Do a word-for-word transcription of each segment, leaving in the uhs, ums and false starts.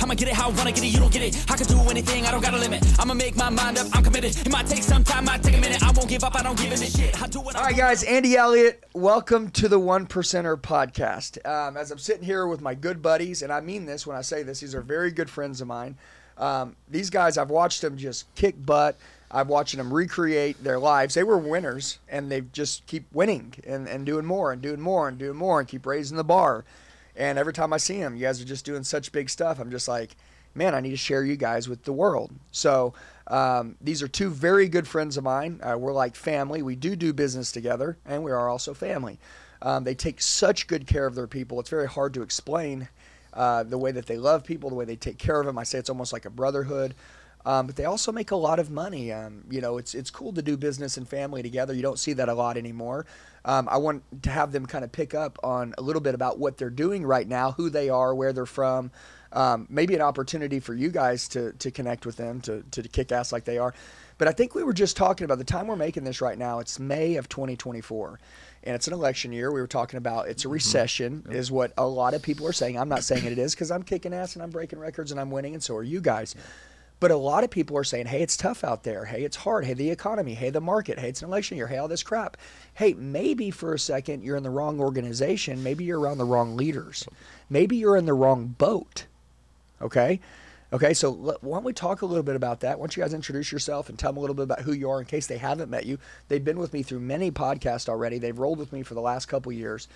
I'ma get it how I wanna get it, you don't get it. I can do anything, I don't got a limit. I'ma make my mind up, I'm committed. It might take some time, might take a minute. I won't give up, I don't give it a shit. I do what I Alright guys, Andy Elliott, welcome to the One Percenter podcast. Um, as I'm sitting here with my good buddies, and I mean this when I say this, these are very good friends of mine. Um, these guys, I've watched them just kick butt. I've watched them recreate their lives. They were winners, and they just keep winning and, and doing more and doing more and doing more and keep raising the bar. And every time I see them, you guys are just doing such big stuff. I'm just like, man, I need to share you guys with the world. So um, these are two very good friends of mine. Uh, we're like family. We do do business together, and we are also family. Um, they take such good care of their people. It's very hard to explain uh, the way that they love people, the way they take care of them. I say it's almost like a brotherhood. Um, but they also make a lot of money. Um, you know, it's it's cool to do business and family together. You don't see that a lot anymore. Um, I want to have them kind of pick up on a little bit about what they're doing right now, who they are, where they're from. Um, maybe an opportunity for you guys to to connect with them, to, to kick ass like they are. But I think we were just talking about the time we're making this right now. It's May of twenty twenty-four, and it's an election year. We were talking about it's a recession, mm-hmm. yep. is what a lot of people are saying. I'm not saying it is because I'm kicking ass and I'm breaking records and I'm winning, and so are you guys. Yeah. But a lot of people are saying, hey, it's tough out there. Hey, it's hard. Hey, the economy. Hey, the market. Hey, it's an election year. Hey, all this crap. Hey, maybe for a second you're in the wrong organization. Maybe you're around the wrong leaders. Maybe you're in the wrong boat. Okay? Okay, so why don't we talk a little bit about that? Why don't you guys introduce yourself and tell them a little bit about who you are in case they haven't met you. They've been with me through many podcasts already. They've rolled with me for the last couple years.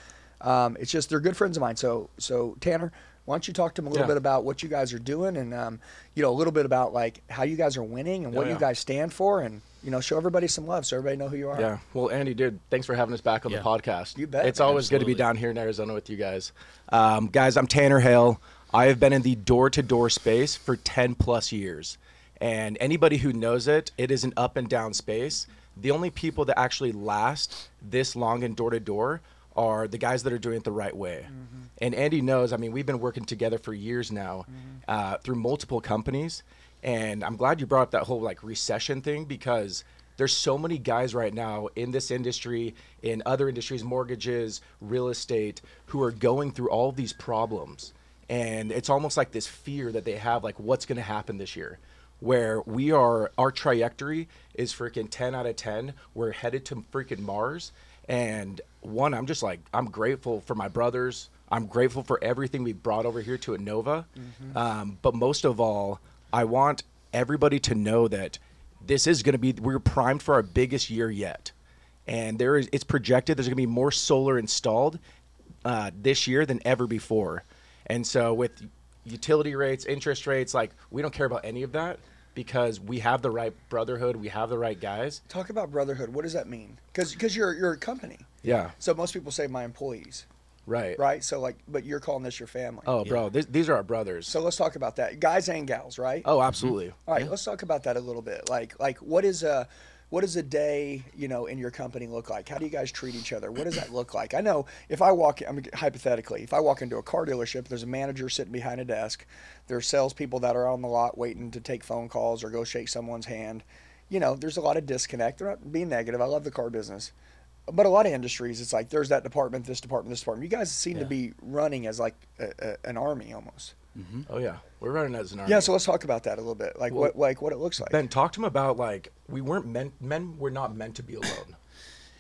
Um, it's just they're good friends of mine. So, so Tanner, why don't you talk to them a little yeah. bit about what you guys are doing and, um, you know, a little bit about like how you guys are winning and oh, what yeah. you guys stand for and, you know, show everybody some love so everybody know who you are. Yeah. Well, Andy, dude, thanks for having us back on yeah. the podcast. You bet. It's man. always Absolutely. good to be down here in Arizona with you guys. Um, guys, I'm Tanner Hale. I have been in the door-to-door space for ten plus years. And anybody who knows it, it is an up and down space. The only people that actually last this long in door-to-door are the guys that are doing it the right way. Mm-hmm. And Andy knows, I mean, we've been working together for years now mm-hmm. uh, through multiple companies. And I'm glad you brought up that whole like recession thing because there's so many guys right now in this industry, in other industries, mortgages, real estate, who are going through all these problems. And it's almost like this fear that they have, like what's gonna happen this year? Where we are, our trajectory is freaking ten out of ten. We're headed to freaking Mars. And one, I'm just like, I'm grateful for my brothers. I'm grateful for everything we brought over here to Anova. Mm-hmm. Um, but most of all, I want everybody to know that this is going to be, we're primed for our biggest year yet. And there is, it's projected there's going to be more solar installed uh, this year than ever before. And so with utility rates, interest rates, like we don't care about any of that. Because we have the right brotherhood, we have the right guys. Talk about brotherhood. What does that mean? Because because you're you're a company. Yeah. So most people say my employees. Right. Right. So like, but you're calling this your family. Oh, yeah. bro, this, these are our brothers. So let's talk about that, guys and gals, right? Oh, absolutely. Mm-hmm. All right, yeah. let's talk about that a little bit. Like like what is a what does a day you know in your company look like? How do you guys treat each other? What does that look like? I know if I walk, I mean, hypothetically, if I walk into a car dealership, there's a manager sitting behind a desk. There's salespeople that are on the lot waiting to take phone calls or go shake someone's hand. You know, there's a lot of disconnect. They're not being negative. I love the car business. But a lot of industries, it's like there's that department, this department, this department. You guys seem yeah. to be running as like a, a, an army almost. Mm-hmm. Oh, yeah. We're running as an army. Yeah, so let's talk about that a little bit, like well, what like what it looks like. Ben, talk to him about like we weren't meant, men were not meant to be alone.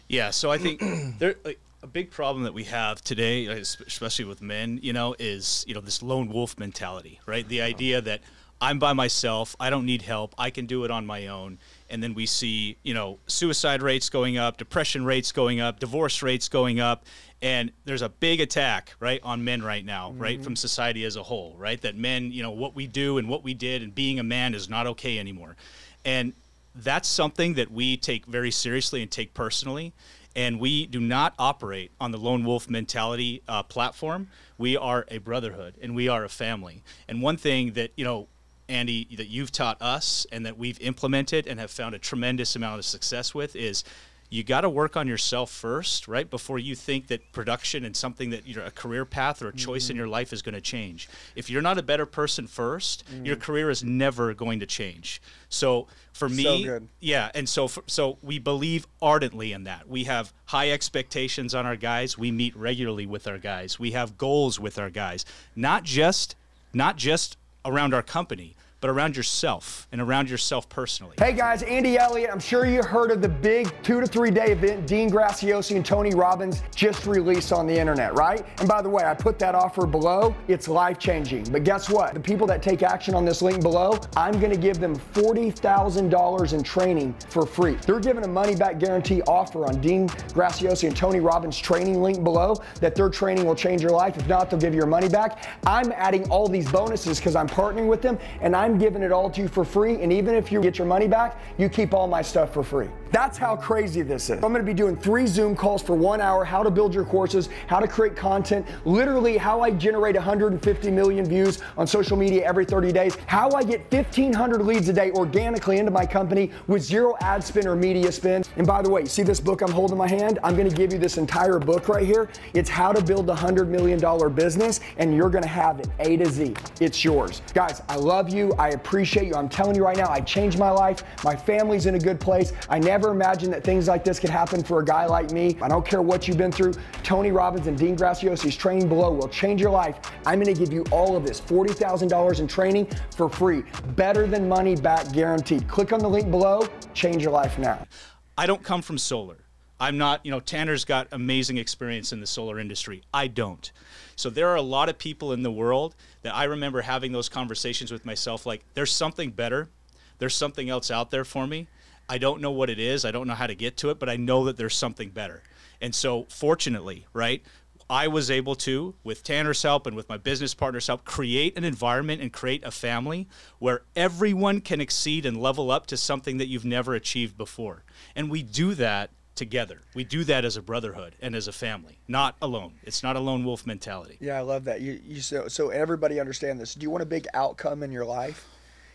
Yeah, so I think there, like, a big problem that we have today, especially with men, you know, is, you know, this lone wolf mentality, right? The idea that I'm by myself, I don't need help, I can do it on my own. And then we see, you know, suicide rates going up, depression rates going up, divorce rates going up. And there's a big attack, right, on men right now, mm-hmm. right, from society as a whole, right? That men, you know, what we do and what we did and being a man is not okay anymore. And that's something that we take very seriously and take personally. And we do not operate on the lone wolf mentality uh, platform. We are a brotherhood and we are a family. And one thing that, you know, Andy, that you've taught us and that we've implemented and have found a tremendous amount of success with is you got to work on yourself first, right, before you think that production and something that, you know, a career path or a choice mm-hmm. in your life is going to change. If you're not a better person first, mm-hmm. your career is never going to change. So for me, so good. yeah, and so for, so we believe ardently in that. We have high expectations on our guys. We meet regularly with our guys. We have goals with our guys, not just not just around our company, but around yourself and around yourself personally. Hey guys, Andy Elliott. I'm sure you heard of the big two to three day event Dean Graziosi and Tony Robbins just released on the internet, right? And by the way, I put that offer below. It's life-changing, but guess what? The people that take action on this link below, I'm gonna give them forty thousand dollars in training for free. They're giving a money-back guarantee offer on Dean Graziosi and Tony Robbins training link below that their training will change your life. If not, they'll give your money back. I'm adding all these bonuses because I'm partnering with them, and I'm giving it all to you for free, and even if you get your money back, you keep all my stuff for free. That's how crazy this is. I'm gonna be doing three Zoom calls for one hour, how to build your courses, how to create content, literally how I generate one hundred fifty million views on social media every thirty days, how I get fifteen hundred leads a day organically into my company with zero ad spend or media spend. And by the way, see this book I'm holding in my hand? I'm gonna give you this entire book right here. It's how to build a one hundred million dollar business, and you're gonna have it A to Z. It's yours. Guys, I love you. I appreciate you. I'm telling you right now, I changed my life. My family's in a good place. I never imagined that things like this could happen for a guy like me. I don't care what you've been through. Tony Robbins and Dean Graziosi's training below will change your life. I'm gonna give you all of this, forty thousand dollars in training for free. Better than money back guaranteed. Click on the link below, change your life now. I don't come from solar. I'm not, you know, Tanner's got amazing experience in the solar industry. I don't. So there are a lot of people in the world that I remember having those conversations with myself, like, there's something better. There's something else out there for me. I don't know what it is. I don't know how to get to it, but I know that there's something better. And so fortunately, right, I was able to, with Tanner's help and with my business partner's help, create an environment and create a family where everyone can exceed and level up to something that you've never achieved before. And we do that together. We do that as a brotherhood and as a family, not alone. It's not a lone wolf mentality. Yeah, I love that. You, you so, so everybody understand this. Do you want a big outcome in your life?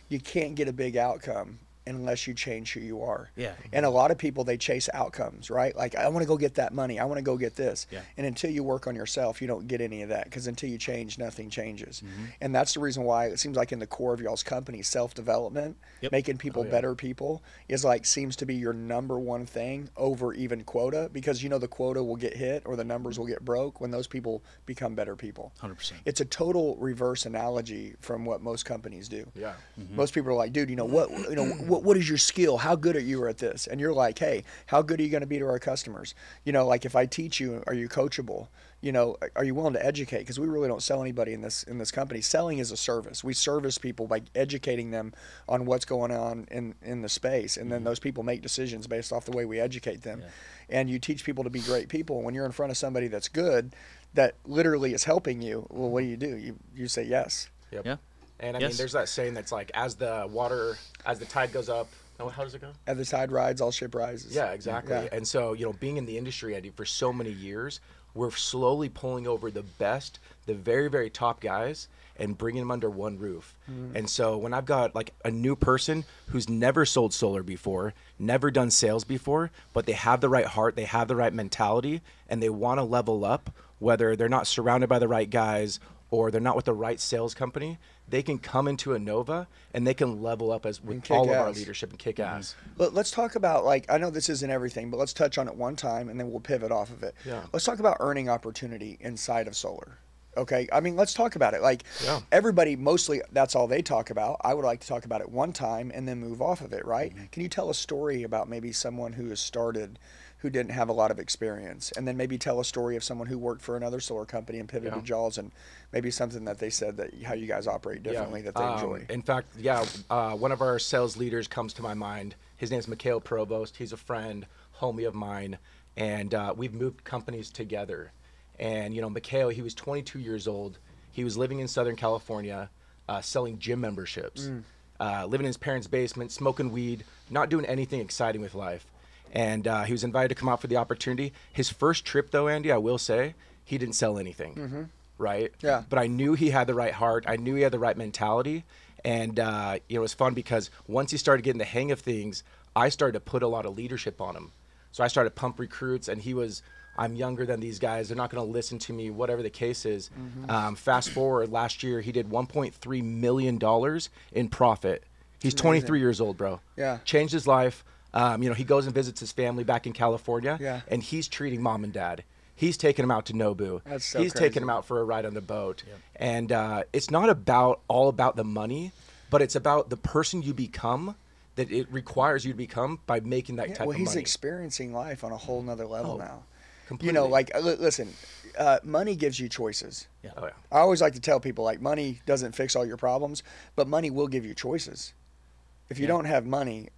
You can't get a big outcome unless you change who you are. Yeah. And a lot of people, they chase outcomes, right? Like, I want to go get that money. I want to go get this. Yeah. And until you work on yourself, you don't get any of that, because until you change, nothing changes. Mm-hmm. And that's the reason why it seems like in the core of y'all's company, self-development, yep. making people oh, yeah. better people is like, seems to be your number one thing over even quota, because you know the quota will get hit or the numbers will get broke when those people become better people. one hundred percent. It's a total reverse analogy from what most companies do. Yeah. Mm-hmm. Most people are like, dude, you know what, you know, what What is your skill? How good are you at this? And you're like, hey, how good are you going to be to our customers? You know, like, if I teach you, are you coachable? You know, are you willing to educate? Because we really don't sell anybody in this in this company. Selling is a service. We service people by educating them on what's going on in, in the space. And then those people make decisions based off the way we educate them. Yeah. And you teach people to be great people. When you're in front of somebody that's good, that literally is helping you, well, what do you do? You, you say yes. Yep. Yeah. And I yes. mean, there's that saying that's like, as the water, as the tide goes up, how does it go? As the tide rides, all ship rises. Yeah, exactly. Yeah. And so, you know, being in the industry, Andy, for so many years, we're slowly pulling over the best, the very, very top guys, and bringing them under one roof. Mm. And so when I've got like a new person who's never sold solar before, never done sales before, but they have the right heart, they have the right mentality, and they want to level up, whether they're not surrounded by the right guys or they're not with the right sales company, they can come into Anova and they can level up as with all ass. of our leadership and kick mm-hmm. ass. Let's talk about, like, I know this isn't everything, but let's touch on it one time and then we'll pivot off of it. Yeah. Let's talk about earning opportunity inside of solar. Okay, I mean, let's talk about it. Like, yeah. everybody, mostly, that's all they talk about. I would like to talk about it one time and then move off of it, right? Mm-hmm. Can you tell a story about maybe someone who has started who didn't have a lot of experience, and then maybe tell a story of someone who worked for another solar company and pivoted yeah. to Jaws, and maybe something that they said that how you guys operate differently yeah. that they um, enjoy. In fact, yeah, uh, one of our sales leaders comes to my mind. His name's Mikhail Provost. He's a friend, homie of mine, and uh, we've moved companies together. And you know, Mikhail, he was twenty-two years old. He was living in Southern California, uh, selling gym memberships, mm. uh, living in his parents' basement, smoking weed, not doing anything exciting with life. And uh, he was invited to come out for the opportunity. His first trip, though, Andy, I will say, he didn't sell anything, mm-hmm. right? Yeah. But I knew he had the right heart. I knew he had the right mentality. And uh, it was fun because once he started getting the hang of things, I started to put a lot of leadership on him. So I started to pump recruits, and he was, I'm younger than these guys. They're not going to listen to me, whatever the case is. Mm-hmm. um, fast forward, last year, he did one point three million dollars in profit. He's Amazing. twenty-three years old, bro. Yeah. Changed his life. Um, you know, he goes and visits his family back in California, yeah. and he's treating mom and dad. He's taking them out to Nobu. That's so He's crazy. taking them out for a ride on the boat. Yep. And uh, it's not about all about the money, but it's about the person you become that it requires you to become by making that yeah, type well, of money. Well, he's experiencing life on a whole nother level oh, now. Completely. You know, like, l listen, uh, money gives you choices. Yeah. Oh, yeah. I always like to tell people, like, money doesn't fix all your problems, but money will give you choices. If you yeah. don't have money,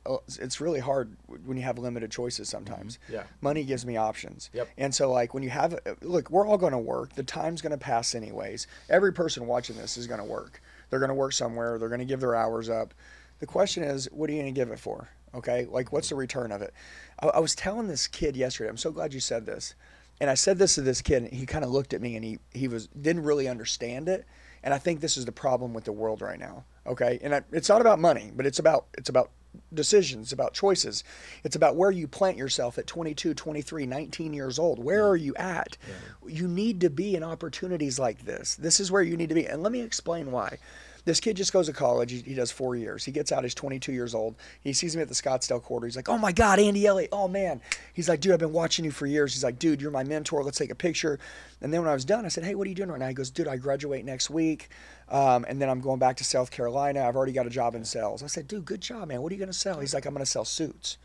it's really hard when you have limited choices sometimes. Mm-hmm. Yeah. Money gives me options. Yep. And so, like, when you have – look, we're all going to work. The time's going to pass anyways. Every person watching this is going to work. They're going to work somewhere. They're going to give their hours up. The question is, what are you going to give it for? Okay? Like, what's the return of it? I, I was telling this kid yesterday. I'm so glad you said this. And I said this to this kid, and he kind of looked at me, and he, he was didn't really understand it. And I think this is the problem with the world right now. Okay, and I, it's not about money, but it's about it's about decisions, it's about choices, it's about where you plant yourself at twenty-two, twenty-three, nineteen years old. Where yeah. are you at? Yeah. You need to be in opportunities like this. This is where you need to be, and let me explain why. This kid just goes to college. He, he does four years. He gets out. He's twenty-two years old. He sees me at the Scottsdale Quarter. He's like, oh, my God, Andy Elliott. Oh, man. He's like, dude, I've been watching you for years. He's like, dude, you're my mentor. Let's take a picture. And then when I was done, I said, hey, what are you doing right now? He goes, dude, I graduate next week, um, and then I'm going back to South Carolina. I've already got a job in sales. I said, dude, good job, man. What are you going to sell? He's like, I'm going to sell suits.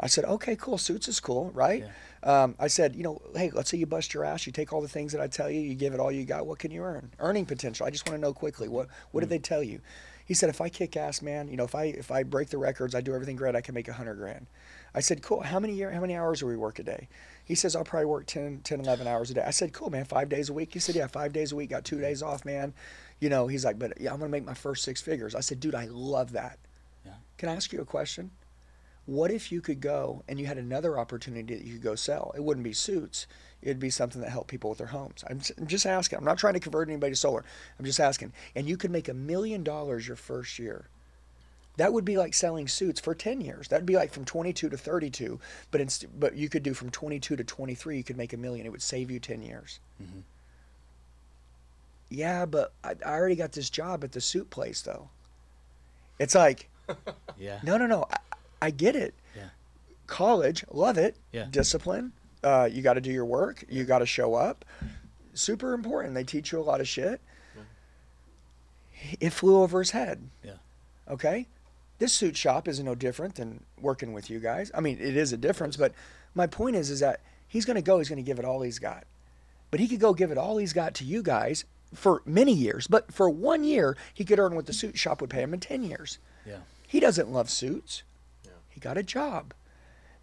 I said, okay, cool. Suits is cool, right? Yeah. Um, I said, you know, hey, let's say you bust your ass. You take all the things that I tell you. You give it all you got. What can you earn? Earning potential. I just want to know quickly. What What mm-hmm. did they tell you? He said, if I kick ass, man, you know, if I if I break the records, I do everything great, I can make a hundred grand. I said, cool. How many year, How many hours do we work a day? He says, I'll probably work ten, ten, eleven hours a day. I said, cool, man, five days a week. He said, yeah, five days a week. Got two days off, man. You know, he's like, but yeah, I'm going to make my first six figures. I said, dude, I love that. Yeah. Can I ask you a question? What if you could go and you had another opportunity that you could go sell? It wouldn't be suits. It'd be something that helped people with their homes. I'm just asking. I'm not trying to convert anybody to solar. I'm just asking. And you could make a million dollars your first year. That would be like selling suits for ten years. That'd be like from twenty-two to thirty-two. But it's, but you could do from twenty-two to twenty-three. You could make a million. It would save you ten years. Mm-hmm. Yeah, but I, I already got this job at the suit place, though. It's like, yeah. no, no, no. I, I get it. Yeah. College, love it. Yeah. Discipline. Uh, you got to do your work. You got to show up. Super important. They teach you a lot of shit. Yeah. It flew over his head. Yeah. Okay. This suit shop is no different than working with you guys. I mean, it is a difference, but my point is, is that he's going to go. He's going to give it all he's got. But he could go give it all he's got to you guys for many years. But for one year, he could earn what the suit shop would pay him in ten years. Yeah. He doesn't love suits. He got a job.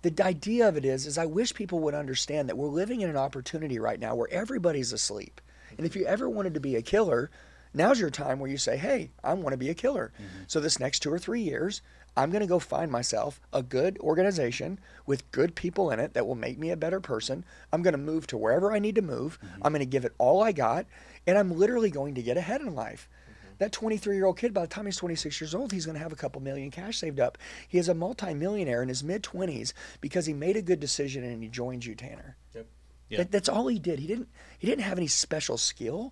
The idea of it is, is I wish people would understand that we're living in an opportunity right now where everybody's asleep. And if you ever wanted to be a killer, now's your time where you say, hey, I want to be a killer. Mm-hmm. So this next two or three years, I'm going to go find myself a good organization with good people in it that will make me a better person. I'm going to move to wherever I need to move. Mm-hmm. I'm going to give it all I got. And I'm literally going to get ahead in life. That twenty-three-year-old kid, by the time he's twenty-six years old, he's going to have a couple million cash saved up. He is a multimillionaire in his mid-twenties because he made a good decision and he joined you, Tanner. Yep. Yep. That, that's all he did. He didn't, he didn't have any special skill,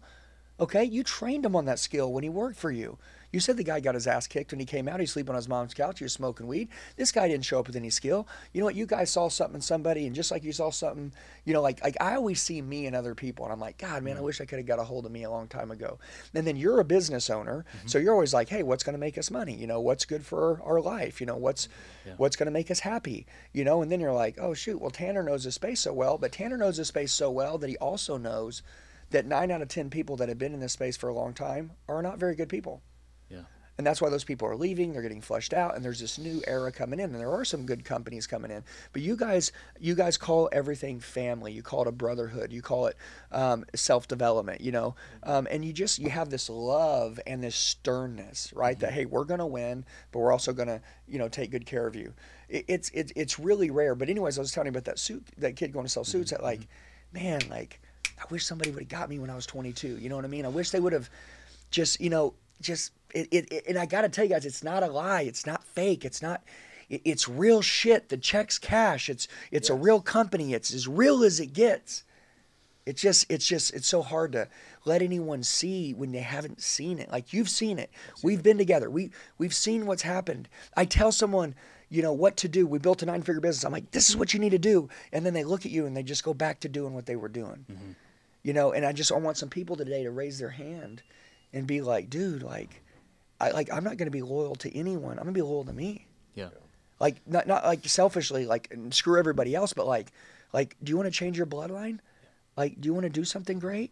okay? You trained him on that skill when he worked for you. You said the guy got his ass kicked when he came out. He's sleeping on his mom's couch. He was smoking weed. This guy didn't show up with any skill. You know what? You guys saw something in somebody, and just like you saw something, you know, like, like I always see me and other people, and I'm like, God, man, I wish I could have got a hold of me a long time ago. And then you're a business owner, mm-hmm. so you're always like, hey, what's going to make us money? You know, what's good for our life? You know, what's yeah. what's going to make us happy? You know, and then you're like, oh, shoot, well, Tanner knows this space so well, but Tanner knows this space so well that he also knows that nine out of ten people that have been in this space for a long time are not very good people. And that's why those people are leaving. They're getting flushed out, and there's this new era coming in. And there are some good companies coming in. But you guys, you guys call everything family. You call it a brotherhood. You call it um, self-development. You know, um, and you just you have this love and this sternness, right? Mm-hmm. That hey, we're gonna win, but we're also gonna you know take good care of you. It, it's it's it's really rare. But anyways, I was telling you about that suit, that kid going to sell suits. Mm-hmm. That like, man, like I wish somebody would have got me when I was twenty-two. You know what I mean? I wish they would have just you know just. It, it, it, and I got to tell you guys, it's not a lie. It's not fake. It's not, it, it's real shit. The check's cash. It's, it's yes. a real company. It's as real as it gets. It's just, it's just, it's so hard to let anyone see when they haven't seen it. Like you've seen it. Seen we've it. been together. We, we've seen what's happened. I tell someone, you know, what to do. We built a nine-figure business. I'm like, this is what you need to do. And then they look at you and they just go back to doing what they were doing. Mm-hmm. You know, and I just I want some people today to raise their hand and be like, dude, like, I, like I'm not going to be loyal to anyone. I'm going to be loyal to me. Yeah. Like, not not like selfishly, like, and screw everybody else, but like, like, do you want to change your bloodline? Like, do you want to do something great?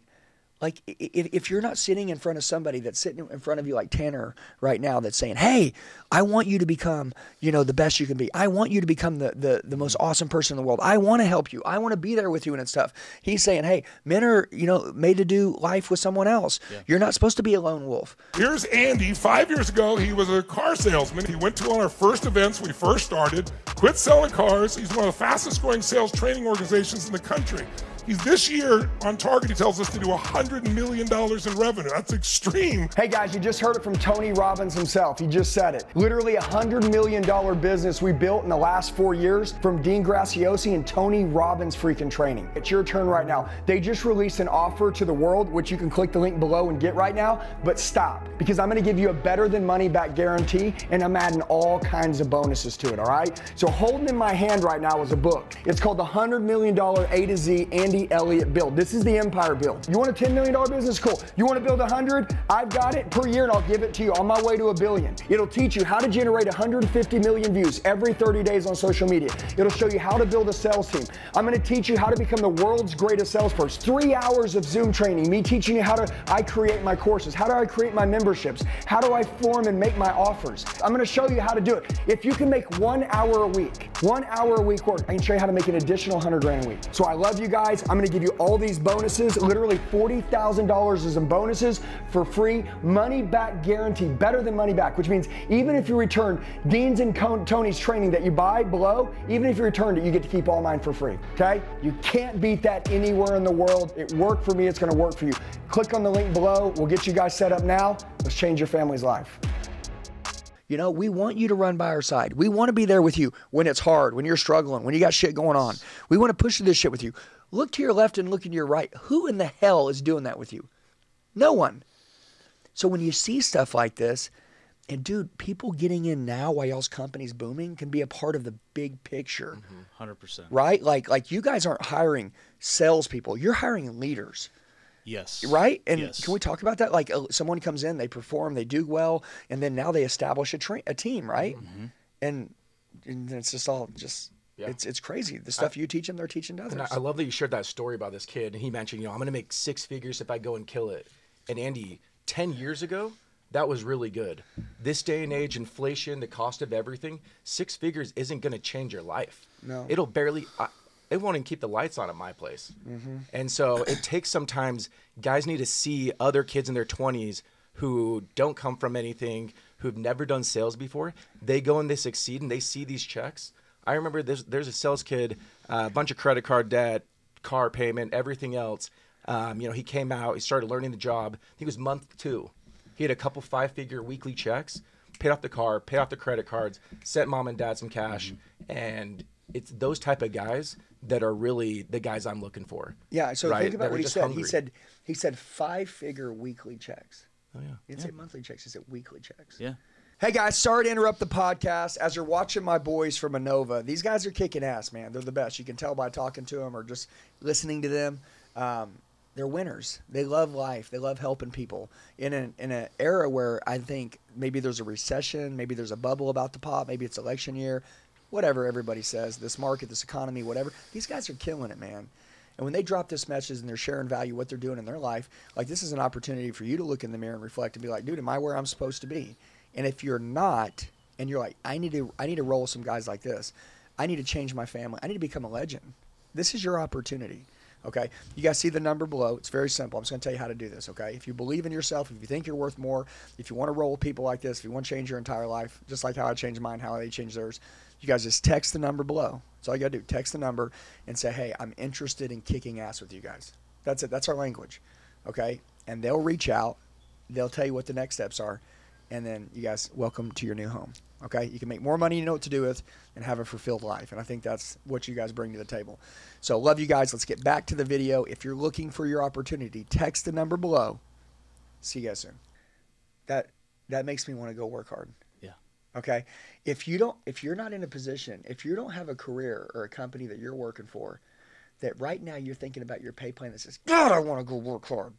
Like, if, if you're not sitting in front of somebody that's sitting in front of you like Tanner right now that's saying, hey, I want you to become, you know, the best you can be. I want you to become the, the, the most awesome person in the world. I want to help you. I want to be there with you when it's tough. He's saying, hey, men are, you know, made to do life with someone else. Yeah. You're not supposed to be a lone wolf. Here's Andy. Five years ago, he was a car salesman. He went to one of our first events we first started, quit selling cars. He's one of the fastest growing sales training organizations in the country. He's this year on target, he tells us, to do one hundred million dollars in revenue. That's extreme. Hey guys, you just heard it from Tony Robbins himself. He just said it. Literally a one hundred million dollars business we built in the last four years from Dean Graziosi and Tony Robbins freaking training. It's your turn right now. They just released an offer to the world, which you can click the link below and get right now, but stop, because I'm gonna give you a better than money back guarantee, and I'm adding all kinds of bonuses to it, all right? So holding in my hand right now is a book. It's called the one hundred million dollars A to Z Andy Andy Elliott build. This is the empire build. You want a ten million dollar business? Cool. You want to build a hundred? I've got it per year and I'll give it to you on my way to a billion. It'll teach you how to generate one hundred fifty million views every thirty days on social media. It'll show you how to build a sales team. I'm going to teach you how to become the world's greatest salesperson. Three hours of Zoom training, me teaching you how to I create my courses. How do I create my memberships? How do I form and make my offers? I'm going to show you how to do it. If you can make one hour a week, one hour a week work, I can show you how to make an additional one hundred grand a week. So I love you guys. I'm going to give you all these bonuses, literally forty thousand dollars is in bonuses for free, money back guarantee, better than money back, which means even if you return Dean's and Tony's training that you buy below, even if you returned it, you get to keep all mine for free, okay? You can't beat that anywhere in the world. It worked for me. It's going to work for you. Click on the link below. We'll get you guys set up now. Let's change your family's life. You know, we want you to run by our side. We want to be there with you when it's hard, when you're struggling, when you got shit going on. We want to push through this shit with you. Look to your left and look to your right. Who in the hell is doing that with you? No one. So when you see stuff like this, and dude, people getting in now while y'all's company's booming can be a part of the big picture. Mm-hmm. one hundred percent. Right? Like, like you guys aren't hiring salespeople. You're hiring leaders. Yes. Right? And yes. Can we talk about that? Like uh, someone comes in, they perform, they do well, and then now they establish a, tra a team, right? Mm-hmm. And, and it's just all just, yeah. it's it's crazy. The stuff I, you teach them, they're teaching others. And I, I love that you shared that story about this kid. And he mentioned, you know, I'm going to make six figures if I go and kill it. And Andy, ten years ago, that was really good. This day and age, inflation, the cost of everything, six figures isn't going to change your life. No. It'll barely... I, They won't even keep the lights on at my place. Mm-hmm. And so it takes sometimes, guys need to see other kids in their twenties who don't come from anything, who've never done sales before. They go and they succeed and they see these checks. I remember this, there's a sales kid, a uh, bunch of credit card debt, car payment, everything else. Um, you know, he came out, he started learning the job. I think it was month two. He had a couple five-figure weekly checks, paid off the car, paid off the credit cards, sent mom and dad some cash. Mm-hmm. And it's those type of guys that are really the guys I'm looking for. Yeah, so right? Think about that what he said. Hungry. He said he said five-figure weekly checks. Oh, yeah. He didn't yeah. say monthly checks. He said weekly checks. Yeah. Hey, guys, sorry to interrupt the podcast. As you're watching my boys from Anova, these guys are kicking ass, man. They're the best. You can tell by talking to them or just listening to them. Um, they're winners. They love life. They love helping people. In an, in an era where I think maybe there's a recession, maybe there's a bubble about to pop, maybe it's election year, whatever everybody says, this market, this economy, whatever, these guys are killing it, man. And when they drop this message and they're sharing value, what they're doing in their life, like this is an opportunity for you to look in the mirror and reflect and be like, dude, am I where I'm supposed to be? And if you're not, and you're like, I need to, I need to roll with some guys like this. I need to change my family. I need to become a legend. This is your opportunity. Okay, you guys see the number below. It's very simple. I'm just going to tell you how to do this, okay? If you believe in yourself, if you think you're worth more, if you want to roll with people like this, if you want to change your entire life, just like how I changed mine, how they changed theirs, you guys just text the number below. That's all you got to do. Text the number and say, hey, I'm interested in kicking ass with you guys. That's it. That's our language, okay? And they'll reach out. They'll tell you what the next steps are. And then you guys, welcome to your new home, okay? You can make more money, you know what to do with, and have a fulfilled life. And I think that's what you guys bring to the table. So love you guys. Let's get back to the video. If you're looking for your opportunity, text the number below. See you guys soon. That that makes me want to go work hard. Yeah. Okay. If you don't, if you're not in a position, if you don't have a career or a company that you're working for, that right now you're thinking about your pay plan that says, God, I want to go work hard.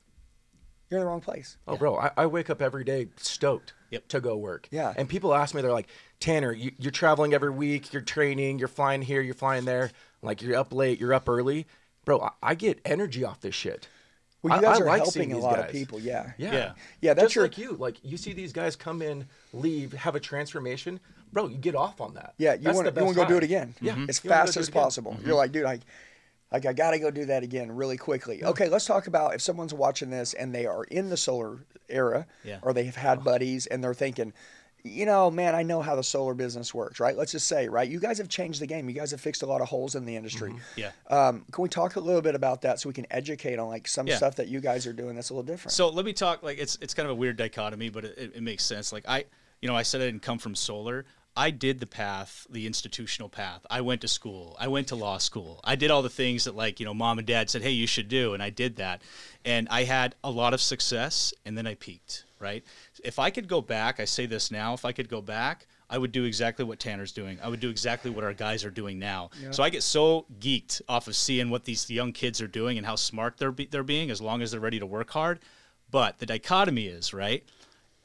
You're in the wrong place. Oh, yeah. Bro, I, I wake up every day stoked yep. to go work. Yeah. And people ask me, they're like, Tanner, you, you're traveling every week, you're training, you're flying here, you're flying there. Like, you're up late, you're up early. Bro, I, I get energy off this shit. Well, you guys I, I are like helping a lot guys. of people, yeah. Yeah. Yeah, yeah that's Just your... like you. Like, you see these guys come in, leave, have a transformation. Bro, you get off on that. Yeah, you want to go do it again. Yeah. Mm-hmm. As you fast as possible. Mm-hmm. You're like, dude, I... Like, I got to go do that again really quickly. Okay, let's talk about if someone's watching this and they are in the solar era yeah. or they have had buddies and they're thinking, you know, man, I know how the solar business works, right? Let's just say, right, you guys have changed the game. You guys have fixed a lot of holes in the industry. Mm-hmm. Yeah. Um, can we talk a little bit about that so we can educate on, like, some yeah. stuff that you guys are doing that's a little different? So let me talk, like, it's it's kind of a weird dichotomy, but it, it makes sense. Like, I, you know, I said I didn't come from solar. I did the path, the institutional path. I went to school. I went to law school. I did all the things that, like, you know, mom and dad said, hey, you should do. And I did that. And I had a lot of success, and then I peaked, right? If I could go back, I say this now, if I could go back, I would do exactly what Tanner's doing. I would do exactly what our guys are doing now. Yeah. So I get so geeked off of seeing what these young kids are doing and how smart they're, be they're being, as long as they're ready to work hard. But the dichotomy is, right?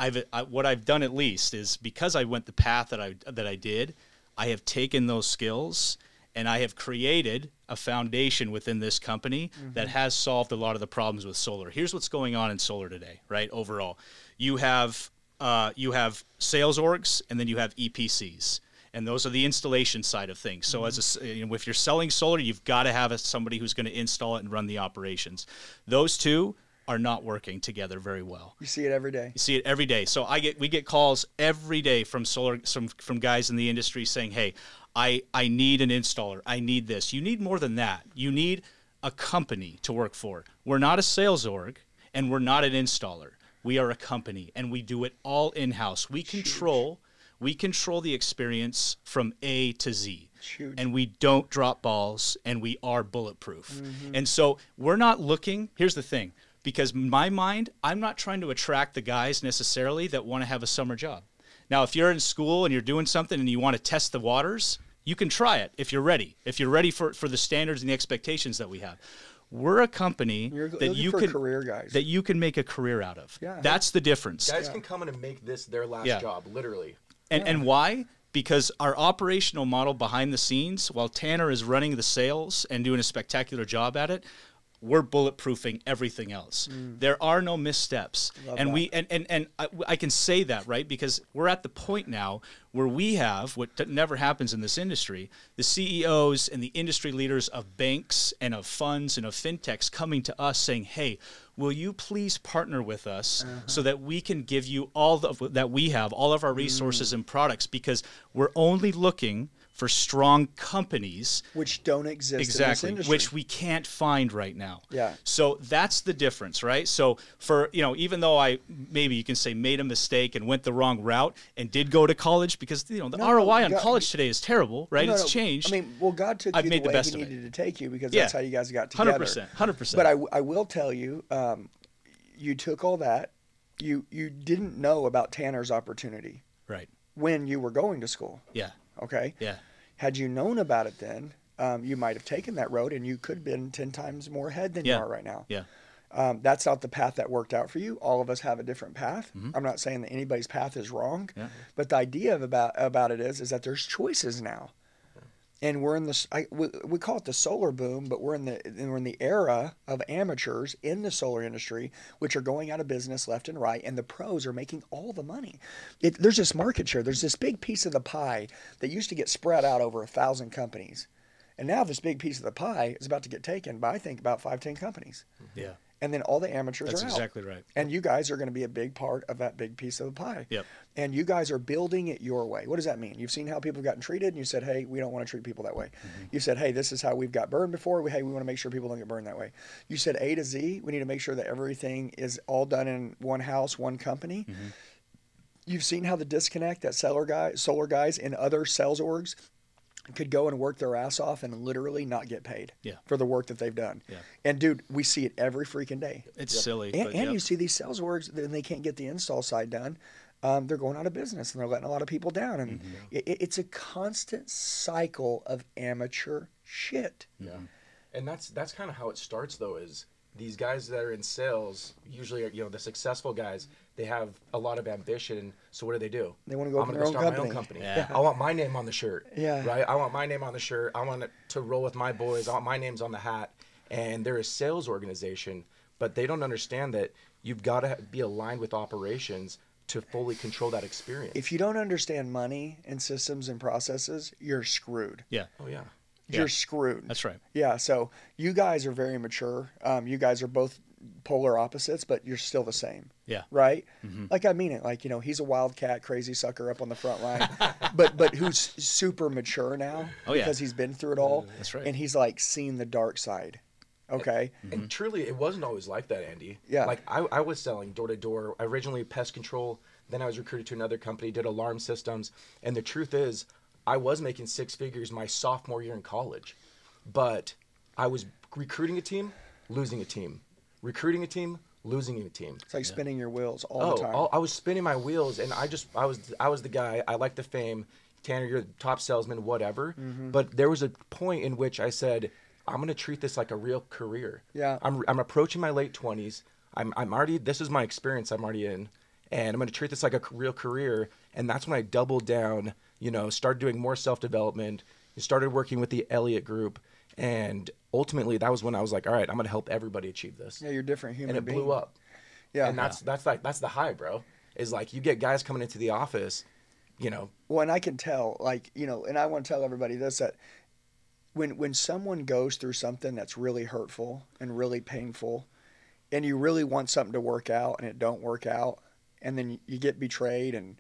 I've, I, what I've done at least is because I went the path that I, that I did, I have taken those skills and I have created a foundation within this company mm-hmm. that has solved a lot of the problems with solar. Here's what's going on in solar today, right? Overall, you have, uh, you have sales orgs and then you have E P Cs. And those are the installation side of things. So mm-hmm. as a, you know, if you're selling solar, you've got to have a, somebody who's going to install it and run the operations. Those two are not working together very well. You see it every day. You see it every day. So I get we get calls every day from solar from from guys in the industry saying, "Hey, I I need an installer. I need this. You need more than that. You need a company to work for. We're not a sales org and we're not an installer. We are a company and we do it all in-house. We control Shoot. we control the experience from A to Z." Shoot. And we don't drop balls and we are bulletproof. Mm-hmm. And so we're not looking, here's the thing, because in my mind, I'm not trying to attract the guys necessarily that want to have a summer job. Now, if you're in school and you're doing something and you want to test the waters, you can try it if you're ready, if you're ready for, for the standards and the expectations that we have. We're a company you're that you can career guys. that you can make a career out of. Yeah. That's the difference. Guys yeah. can come in and make this their last yeah. job, literally. And, yeah. and why? Because our operational model behind the scenes, while Tanner is running the sales and doing a spectacular job at it, we're bulletproofing everything else. Mm. There are no missteps. Love and that. we and, and, and I, I can say that, right? Because we're at the point now where we have, what never happens in this industry, the C E Os and the industry leaders of banks and of funds and of fintechs coming to us saying, hey, will you please partner with us uh-huh. so that we can give you all the, that we have, all of our resources mm. and products, because we're only looking for strong companies. Which don't exist exactly, in this industry. Which we can't find right now. Yeah. So that's the difference, right? So for, you know, even though I, maybe you can say made a mistake and went the wrong route and did go to college, because, you know, the no, R O I on God, college today is terrible, right? No, no, it's changed. I mean, well, God took I've you made the, the way best he needed to take you, because yeah. that's how you guys got together. one hundred percent, one hundred percent. But I, I will tell you, um, you took all that. You, you didn't know about Tanner's opportunity. Right. When you were going to school. Yeah. Okay. Yeah. Had you known about it then, um, you might have taken that road and you could have been ten times more ahead than yeah. you are right now. Yeah. Um, that's not the path that worked out for you. All of us have a different path. Mm-hmm. I'm not saying that anybody's path is wrong, yeah. but the idea of about, about it is, is that there's choices now. Yeah. And we're in this, I, we, we call it the solar boom, but we're in the, we're in the era of amateurs in the solar industry, which are going out of business left and right. And the pros are making all the money. It, there's this market share. There's this big piece of the pie that used to get spread out over a thousand companies. And now this big piece of the pie is about to get taken by, I think, about five, ten companies. Yeah. And then all the amateurs That's are out. That's exactly right. And you guys are going to be a big part of that big piece of the pie. Yep. And you guys are building it your way. What does that mean? You've seen how people have gotten treated, and you said, hey, we don't want to treat people that way. Mm-hmm. You said, hey, this is how we've got burned before. We, hey, we want to make sure people don't get burned that way. You said A to Z. We need to make sure that everything is all done in one house, one company. Mm-hmm. You've seen how the disconnect that seller guy, solar guys and other sales orgs could go and work their ass off and literally not get paid yeah. for the work that they've done. Yeah. And dude, we see it every freaking day. It's yep. silly. And, but and yep. you see these sales orgs, then they can't get the install side done. um, they're going out of business and they're letting a lot of people down. And mm-hmm. it, it's a constant cycle of amateur shit. Yeah. And that's that's kind of how it starts, though, is these guys that are in sales usually are, you know, the successful guys, they have a lot of ambition. So what do they do? They want to go I'm open gonna their own start company. My own company. Yeah. Yeah. I want my name on the shirt. Yeah. Right? I want my name on the shirt. I want to roll with my boys. I want my name's on the hat. And they're a sales organization, but they don't understand that you've got to be aligned with operations to fully control that experience. If you don't understand money and systems and processes, you're screwed. Yeah. Oh, yeah. You're yeah. screwed. That's right. Yeah. So you guys are very mature. Um, you guys are both polar opposites, but you're still the same. Yeah. Right. Mm-hmm. Like, I mean it. Like, you know, he's a wildcat, crazy sucker up on the front line, but but who's super mature now oh, because yeah. he's been through it all. Uh, that's right. And he's like seen the dark side. Okay. And, mm-hmm. and truly, it wasn't always like that, Andy. Yeah. Like I, I was selling door to door. I originally pest control. Then I was recruited to another company, did alarm systems. And the truth is, I was making six figures my sophomore year in college, but I was recruiting a team, losing a team, recruiting a team, losing a team. It's like yeah. spinning your wheels all oh, the time. Oh, I was spinning my wheels, and I just I was I was the guy. I liked the fame. Tanner, you're the top salesman, whatever. Mm-hmm. But there was a point in which I said, I'm going to treat this like a real career. Yeah. I'm I'm approaching my late twenties. I'm I'm already this is my experience. I'm already in, and I'm going to treat this like a real career. And that's when I doubled down. You know, started doing more self-development, started working with the Elliott Group, and ultimately that was when I was like, all right, I'm going to help everybody achieve this. Yeah, you're a different human being. And it being. blew up. Yeah. And that's, yeah. that's like, that's the high, bro, is like you get guys coming into the office, you know. Well, and I can tell, like, you know, and I want to tell everybody this, that when, when someone goes through something that's really hurtful and really painful, and you really want something to work out and it don't work out, and then you get betrayed and,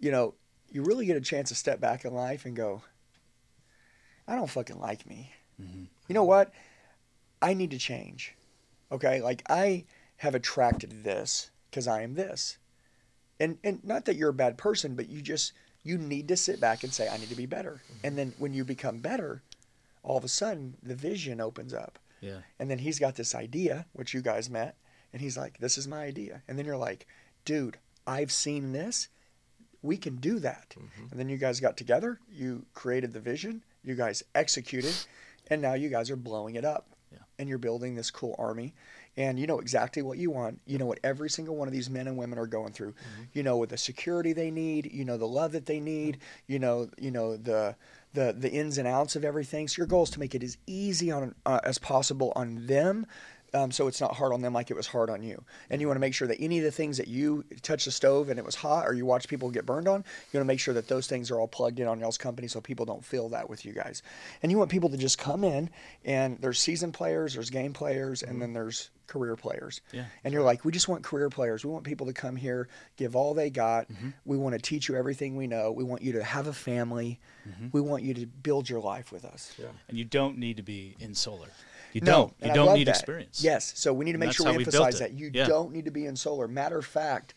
you know, you really get a chance to step back in life and go, I don't fucking like me. Mm-hmm. You know what? I need to change. Okay. Like I have attracted this because I am this. And, and not that you're a bad person, but you just, you need to sit back and say, I need to be better. Mm-hmm. And then when you become better, all of a sudden the vision opens up. Yeah. And then he's got this idea, which you guys met. And he's like, this is my idea. And then you're like, dude, I've seen this. We can do that. Mm-hmm. And then you guys got together, you created the vision, you guys executed, and now you guys are blowing it up. Yeah. And you're building this cool army. And you know exactly what you want. You know what every single one of these men and women are going through. Mm-hmm. You know what the security they need, you know the love that they need, mm-hmm. you know, you know the the the ins and outs of everything. So your goal is to make it as easy on uh, as possible on them. Um, so it's not hard on them like it was hard on you. And you want to make sure that any of the things that you touch the stove and it was hot or you watch people get burned on, you want to make sure that those things are all plugged in on y'all's company so people don't feel that with you guys. And you want people to just come in, and there's seasoned players, there's game players, and then there's career players. Yeah. And you're like, we just want career players. We want people to come here, give all they got. Mm-hmm. We want to teach you everything we know. We want you to have a family. Mm-hmm. We want you to build your life with us. Yeah. And you don't need to be in solar. You don't. No, you don't need that. experience. Yes. So we need to make sure we emphasize that. You yeah. don't need to be in solar. Matter of fact,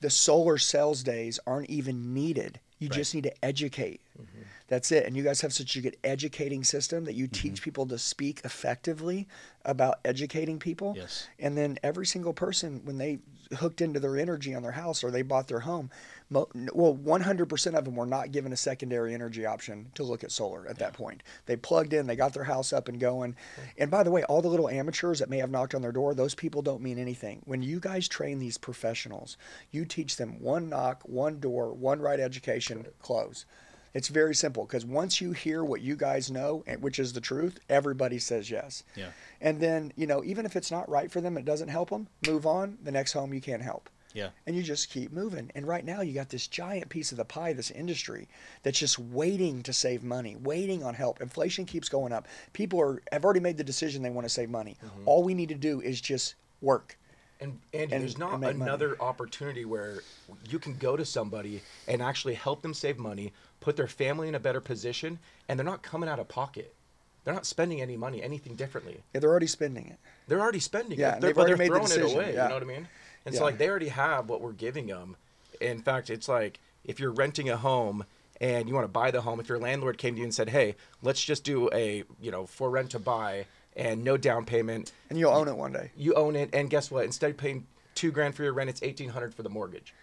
the solar sales days aren't even needed. You right. just need to educate. Mm-hmm. That's it. And you guys have such a good educating system that you mm-hmm. teach people to speak effectively about educating people. Yes. And then every single person, when they hooked into their energy on their house or they bought their home, well, one hundred percent of them were not given a secondary energy option to look at solar at yeah. that point. They plugged in, they got their house up and going. And by the way, all the little amateurs that may have knocked on their door, those people don't mean anything. When you guys train these professionals, you teach them one knock, one door, one right education, close. It's very simple, because once you hear what you guys know, which is the truth, everybody says yes. Yeah. And then, you know, even if it's not right for them, it doesn't help them, move on. The next home you can't help. Yeah. And you just keep moving. And right now you got this giant piece of the pie, this industry that's just waiting to save money, waiting on help. Inflation keeps going up. People are have already made the decision they want to save money. Mm-hmm. All we need to do is just work. And, Andy, and there's not and another money. opportunity where you can go to somebody and actually help them save money, put their family in a better position, and they're not coming out of pocket. They're not spending any money, anything differently. Yeah, they're already spending it. They're already spending yeah, it. They're, they've already they're made throwing the decision. It away, yeah. You know what I mean? And yeah. so, like, they already have what we're giving them. In fact, it's like if you're renting a home and you want to buy the home, if your landlord came to you and said, hey, let's just do a, you know, for rent to buy and no down payment. And you'll own it one day. You own it, and guess what? Instead of paying two grand for your rent, it's eighteen hundred for the mortgage.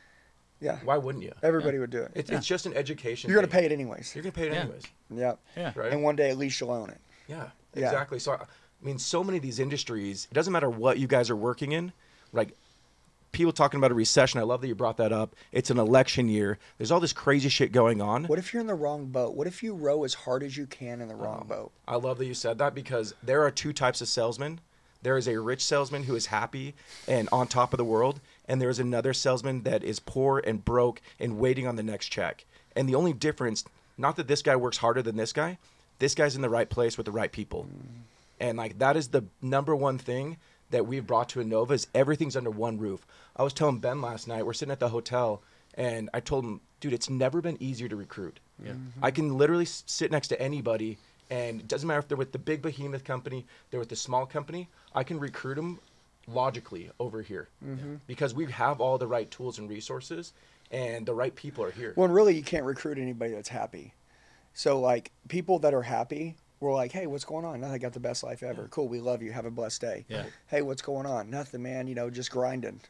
Yeah. Why wouldn't you? Everybody yeah. would do it. It's, yeah. it's just an education. You're going to pay it anyways. You're going to pay it yeah. anyways. Yeah. Yeah. Right? And one day at least you'll own it. Yeah. yeah. Exactly. So I, I mean, so many of these industries, it doesn't matter what you guys are working in, like people talking about a recession. I love that you brought that up. It's an election year. There's all this crazy shit going on. What if you're in the wrong boat? What if you row as hard as you can in the wrong um, boat? I love that you said that, because there are two types of salesmen. There is a rich salesman who is happy and on top of the world, and there is another salesman that is poor and broke and waiting on the next check. And the only difference, not that this guy works harder than this guy, this guy's in the right place with the right people. Mm. And like that is the number one thing that we've brought to Anova is everything's under one roof. I was telling Ben last night, we're sitting at the hotel, and I told him, dude, it's never been easier to recruit. Yeah. Mm-hmm. I can literally sit next to anybody, and it doesn't matter if they're with the big behemoth company, they're with the small company, I can recruit them logically over here. Mm-hmm. Because we have all the right tools and resources, and the right people are here. Well, and really, you can't recruit anybody that's happy. So like people that are happy, we're like, hey, what's going on? No, I got the best life ever. Yeah. Cool, we love you. Have a blessed day. Yeah. Hey, what's going on? Nothing, man. You know, just grinding.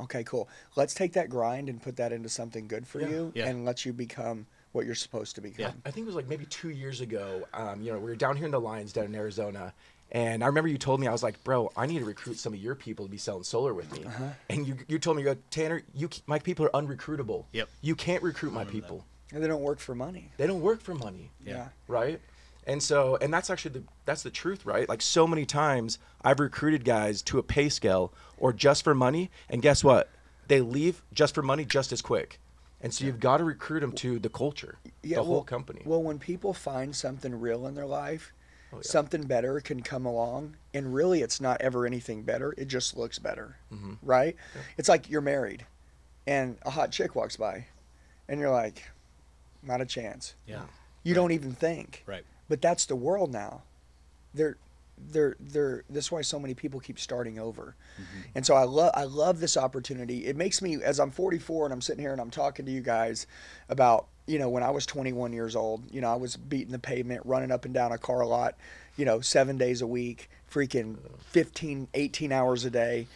Okay, cool. Let's take that grind and put that into something good for yeah. you yeah. and let you become what you're supposed to become. Yeah. I think it was like maybe two years ago, um, you know, we were down here in the Lions down in Arizona, and I remember you told me, I was like, bro, I need to recruit some of your people to be selling solar with me. Uh-huh. And you, you told me, you go, Tanner, you, my people are unrecruitable. Yep. You can't recruit my people. That. And they don't work for money. They don't work for money. Yeah. yeah. Right? And so, and that's actually, the, that's the truth, right? Like so many times I've recruited guys to a pay scale or just for money. And guess what? They leave just for money just as quick. And so you've got to recruit them to the culture, yeah, the well, whole company. Well, when people find something real in their life, oh, yeah. something better can come along. And really it's not ever anything better. It just looks better, mm-hmm. right? Yeah. It's like you're married and a hot chick walks by and you're like, not a chance. Yeah. You right. don't even think. Right. But that's the world now. They're, they're, they're, that's why so many people keep starting over. Mm-hmm. And so I love, I love this opportunity. It makes me, as I'm forty-four and I'm sitting here and I'm talking to you guys about, you know, when I was twenty-one years old, you know, I was beating the pavement, running up and down a car lot, you know, seven days a week, freaking fifteen, eighteen hours a day.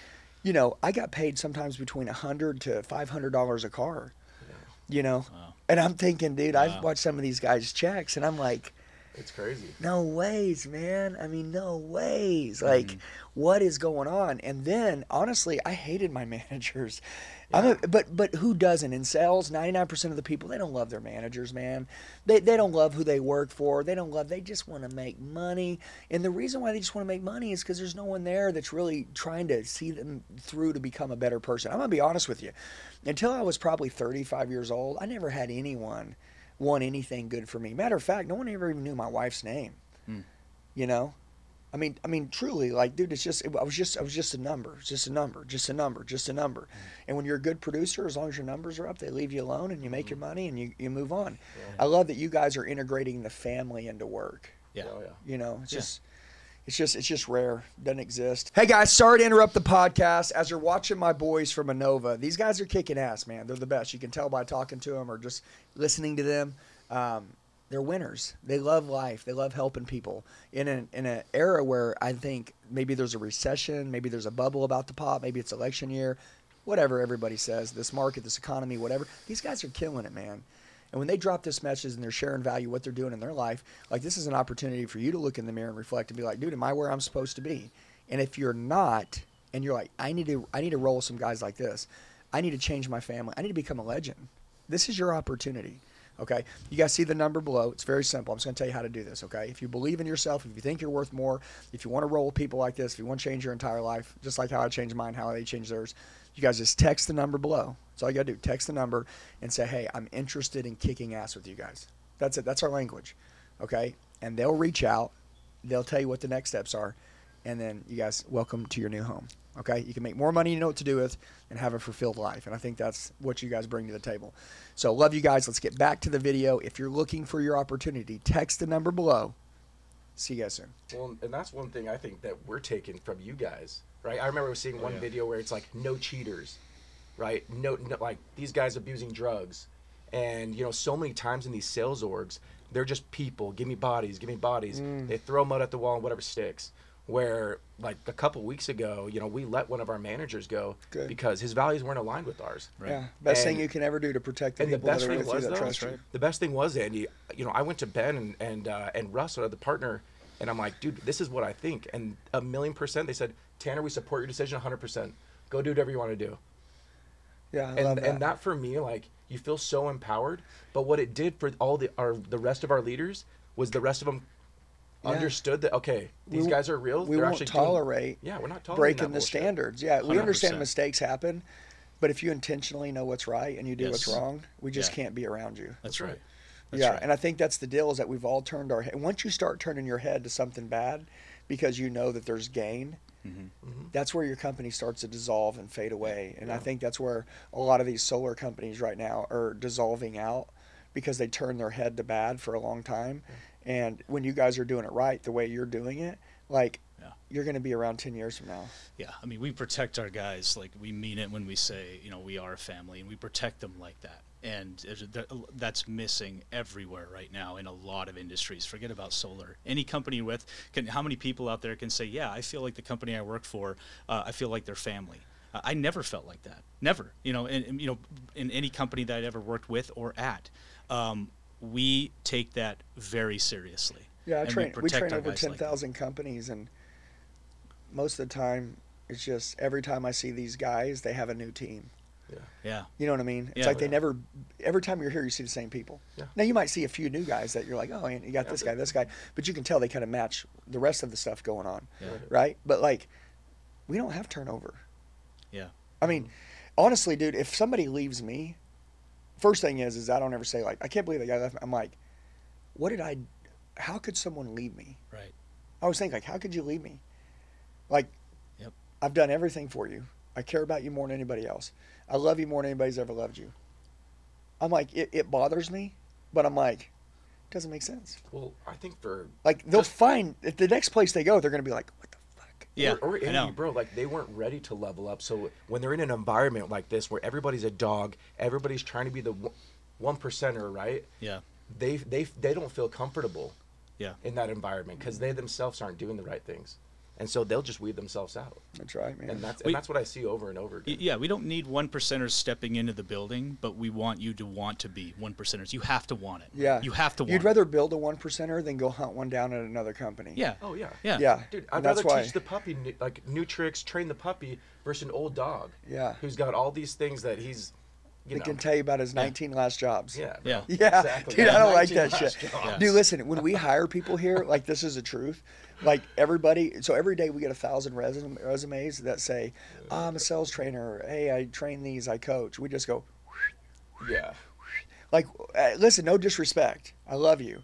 You know, I got paid sometimes between a hundred to five hundred dollars a car, yeah. you know? Wow. And I'm thinking, dude, wow. I've watched some of these guys' checks and I'm like, it's crazy. No ways, man. I mean, no ways. Like, mm-hmm. what is going on? And then, honestly, I hated my managers. Yeah. I'm a, but but who doesn't? In sales, ninety-nine percent of the people, they don't love their managers, man. They, they don't love who they work for. They don't love, they just want to make money. And the reason why they just want to make money is because there's no one there that's really trying to see them through to become a better person. I'm going to be honest with you. Until I was probably thirty-five years old, I never had anyone want anything good for me. Matter of fact, no one ever even knew my wife's name. Mm. You know, I mean, I mean, truly, like, dude, it's just, it, I was just, I was just a number, just a number, just a number, just a number. Mm. And when you're a good producer, as long as your numbers are up, they leave you alone and you make mm. your money and you, you move on. Yeah. I love that you guys are integrating the family into work. Yeah. Oh, yeah. You know, it's yeah. just, It's just, it's just rare. Doesn't exist. Hey guys, sorry to interrupt the podcast. As you're watching my boys from Anova, these guys are kicking ass, man. They're the best. You can tell by talking to them or just listening to them. Um, they're winners. They love life. They love helping people in an in an era where I think maybe there's a recession, maybe there's a bubble about to pop, maybe it's election year, whatever everybody says. This market, this economy, whatever. These guys are killing it, man. And when they drop this message and they're sharing value, what they're doing in their life, like this is an opportunity for you to look in the mirror and reflect and be like, dude, am I where I'm supposed to be? And if you're not, and you're like, I need to, I need to roll with some guys like this. I need to change my family. I need to become a legend. This is your opportunity. Okay. You guys see the number below. It's very simple. I'm just going to tell you how to do this. Okay. If you believe in yourself, if you think you're worth more, if you want to roll with people like this, if you want to change your entire life, just like how I changed mine, how they changed theirs, you guys just text the number below. That's all you got to do. Text the number and say, hey, I'm interested in kicking ass with you guys. That's it. That's our language. Okay. And they'll reach out. They'll tell you what the next steps are. And then you guys, welcome to your new home. Okay, you can make more money, you know what to do with, and have a fulfilled life. And I think that's what you guys bring to the table. So love you guys. Let's get back to the video. If you're looking for your opportunity, text the number below. See you guys soon. Well, and that's one thing I think that we're taking from you guys, right? I remember seeing one oh, yeah. video where it's like no cheaters, right? No, no, like these guys abusing drugs. And you know, so many times in these sales orgs, they're just people. Give me bodies, give me bodies. Mm. They throw mud at the wall and whatever sticks. where like a couple weeks ago, you know, we let one of our managers go Good. because his values weren't aligned with ours. Right. Yeah, best and, thing you can ever do to protect the and people the best that are thing with was, you that though, trust you. The best thing was, Andy, you know, I went to Ben and and, uh, and Russ, the partner, and I'm like, dude, this is what I think. And a million percent, they said, Tanner, we support your decision one hundred percent. Go do whatever you want to do. Yeah, I and, love that. And that for me, like, you feel so empowered. But what it did for all the our the rest of our leaders was the rest of them yeah. understood that, okay, these we, guys are real. We They're won't actually tolerate doing, yeah, we're not breaking the standards. Yeah, we one hundred percent understand mistakes happen. But if you intentionally know what's right and you do yes. what's wrong, we just yeah. can't be around you. That's right. That's yeah, right. And I think that's the deal, is that we've all turned our head. Once you start turning your head to something bad because you know that there's gain, mm-hmm. Mm-hmm. that's where your company starts to dissolve and fade away. And yeah. I think that's where a lot of these solar companies right now are dissolving out, because they turned their head to bad for a long time. Yeah. And when you guys are doing it right, the way you're doing it, like yeah. you're going to be around ten years from now. Yeah. I mean, we protect our guys. Like, we mean it when we say, you know, we are a family, and we protect them like that. And that's missing everywhere right now in a lot of industries. Forget about solar. Any company with, can, how many people out there can say, yeah, I feel like the company I work for, uh, I feel like they're family. Uh, I never felt like that. Never. You know, and, and, you know, in any company that I'd ever worked with or at, um, we take that very seriously. Yeah, I train, we, we train over ten thousand like companies, and most of the time, it's just every time I see these guys, they have a new team. Yeah. Yeah. You know what I mean? It's yeah, like they yeah. never, every time you're here, you see the same people. Yeah. Now, you might see a few new guys that you're like, oh, you got yeah, this guy, this guy. But you can tell they kind of match the rest of the stuff going on. Yeah. Right? But, like, we don't have turnover. Yeah. I mean, honestly, dude, if somebody leaves me, first thing is, is I don't ever say, like, I can't believe that guy left me. I'm like, what did I, how could someone leave me? Right. I always think, like, how could you leave me? Like, yep. I've done everything for you. I care about you more than anybody else. I love you more than anybody's ever loved you. I'm like, it, it bothers me, but I'm like, it doesn't make sense. Well, I think for... Like, they'll just, find... At the next place they go, they're going to be like, what the fuck? Yeah, or, or Andy, I know. Bro, like, they weren't ready to level up. So when they're in an environment like this where everybody's a dog, everybody's trying to be the one percenter, right? Yeah. They, they, they don't feel comfortable yeah. in that environment, because they themselves aren't doing the right things. And so they'll just weed themselves out. That's right, man. And that's, and we, that's what I see over and over again. Yeah, we don't need one percenters stepping into the building, but we want you to want to be one percenters. You have to want it. Yeah. You have to want You'd it. You'd rather build a one percenter than go hunt one down at another company. Yeah. Oh, yeah. Yeah. yeah. Dude, I'd rather why. teach the puppy new, like, new tricks, train the puppy, versus an old dog yeah. who's got all these things that he's... You he know. can tell you about his nineteen yeah. last jobs. Yeah. Bro. Yeah. Yeah. Exactly. Dude, yeah. I don't like that shit. Yes. Dude, listen, when we hire people here, like, this is the truth. Like, everybody, so every day we get a thousand resume, resumes that say, oh, I'm a sales trainer. Hey, I train these, I coach. We just go, yeah. Like, listen, no disrespect. I love you.